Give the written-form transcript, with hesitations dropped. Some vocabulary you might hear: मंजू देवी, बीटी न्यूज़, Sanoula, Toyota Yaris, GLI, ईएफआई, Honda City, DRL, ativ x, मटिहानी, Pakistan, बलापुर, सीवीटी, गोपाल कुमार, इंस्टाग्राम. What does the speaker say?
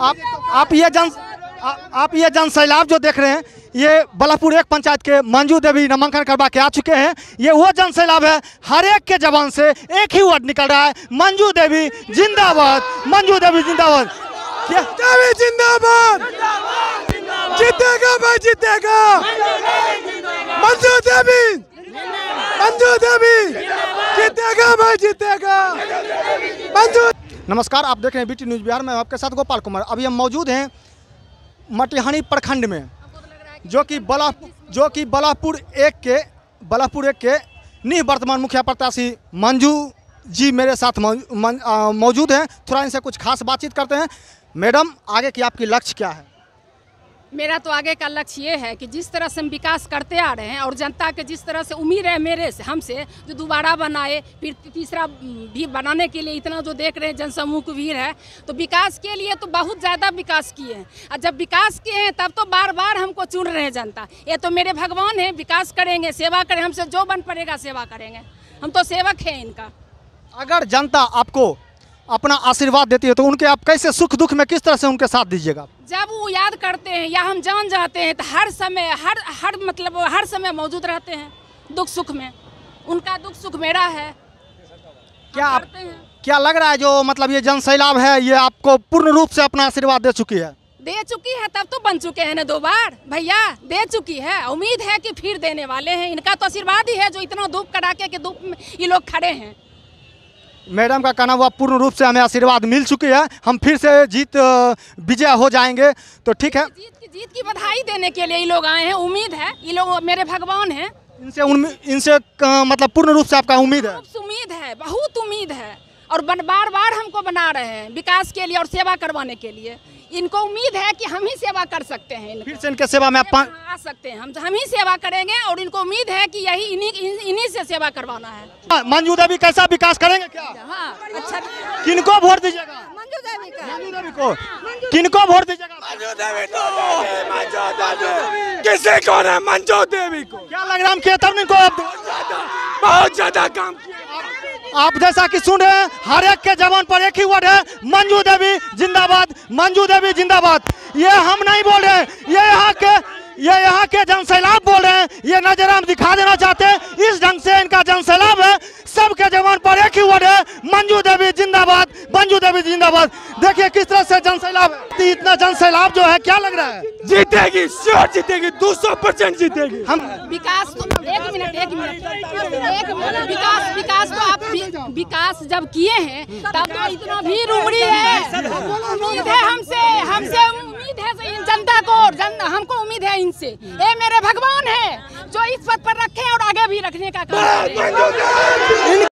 आप ये जन सैलाब जो देख रहे हैं, ये बलापुर एक पंचायत के मंजू देवी नामांकन करवा के आ चुके हैं। ये वो जन सैलाब है, हर एक के जबान से एक ही वर्ड निकल रहा है, मंजू देवी जिंदाबाद, मंजू देवी जिंदाबाद। क्या देवी जिंदाबाद, जीतेगा भाई जीतेगा, मंजू देवी, मंजू देवी जीतेगा भाई जीतेगा, मंजू। नमस्कार, आप देख रहे हैं बीटी न्यूज़ बिहार में, आपके साथ गोपाल कुमार। अभी हम मौजूद हैं मटिहानी प्रखंड में, जो कि बलापुर एक के निवर्तमान मुखिया प्रत्याशी मंजू जी मेरे साथ मौजूद हैं। थोड़ा इनसे कुछ खास बातचीत करते हैं। मैडम, आगे की आपकी लक्ष्य क्या है? मेरा तो आगे का लक्ष्य ये है कि जिस तरह से हम विकास करते आ रहे हैं और जनता के जिस तरह से उम्मीद है मेरे से, हमसे जो दोबारा बनाए, फिर तीसरा भी बनाने के लिए इतना जो देख रहे हैं जनसमूह की भीड़ है, तो विकास के लिए तो बहुत ज़्यादा विकास किए हैं। और जब विकास किए हैं तब तो बार बार हमको चुन रहे हैं जनता। ये तो मेरे भगवान हैं, विकास करेंगे, सेवा करें, हमसे जो बन पड़ेगा सेवा करेंगे, हम तो सेवक हैं इनका। अगर जनता आपको अपना आशीर्वाद देती है तो उनके आप कैसे सुख दुख में किस तरह से उनके साथ दीजिएगा? जब वो याद करते हैं या हम जान जाते हैं तो हर समय हर समय मौजूद रहते हैं दुख सुख में। उनका दुख सुख मेरा है। क्या लग रहा है जो मतलब ये जन सैलाब है, ये आपको पूर्ण रूप से अपना आशीर्वाद दे चुकी है? दे चुकी है, तब तो बन चुके हैं ना दो बार भैया, दे चुकी है। उम्मीद है कि फिर देने वाले हैं, इनका तो आशीर्वाद ही है जो इतना धूप कड़ाके के धूप में ये लोग खड़े हैं। मैडम का कहना हुआ पूर्ण रूप से हमें आशीर्वाद मिल चुकी है, हम फिर से जीत विजय हो जाएंगे। तो ठीक है, जीत की बधाई देने के लिए ये लोग आए हैं। उम्मीद है ये लोग मेरे भगवान हैं, इनसे मतलब पूर्ण रूप से आपका उम्मीद है? उम्मीद है, बहुत उम्मीद है। और बार बार हमको बना रहे हैं विकास के लिए और सेवा करवाने के लिए। इनको उम्मीद है कि हम ही सेवा कर सकते हैं, फिर से इनके सेवा में आप आ सकते हैं, हम ही सेवा करेंगे। और इनको उम्मीद है कि यही इन्हीं से सेवा करवाना है। मंजू देवी कैसा विकास करेंगे? क्या अच्छा, किनको वोट दीजिएगा? मंजू देवी को। किनको वोट दीजिएगा? किसी को ना, मंजू देवी को। क्या लग रहा है बहुत ज्यादा काम किया? आप जैसा कि सुन रहे हैं, हर एक के जबान पर एक ही वर्ड है, मंजू देवी जिंदाबाद, मंजू देवी जिंदाबाद। ये हम नहीं बोल रहे हैं, ये यहाँ के जन सैलाब बोल रहे हैं। ये नजर हम दिखा देना चाहते हैं, इस ढंग से इनका जन सैलाब है। सबके जबान पर एक ही वर्ड है, मंजू देवी जिंदाबाद, मंजू देवी जिंदाबाद। देखिए किस तरह से जन सैलाब, इतना जन सैलाब जो है, क्या लग रहा है? जीतेगी, श्योर जीतेगी, 200% जीतेगी। हम विकास तो एक मिनट विकास जब किए हैं तब तो इतना भी रूबड़ी है। उम्मीद है हमसे उम्मीद है जनता को, हमको उम्मीद है इनसे। ये मेरे भगवान है जो इस पद पर रखे और आगे भी रखने का काम।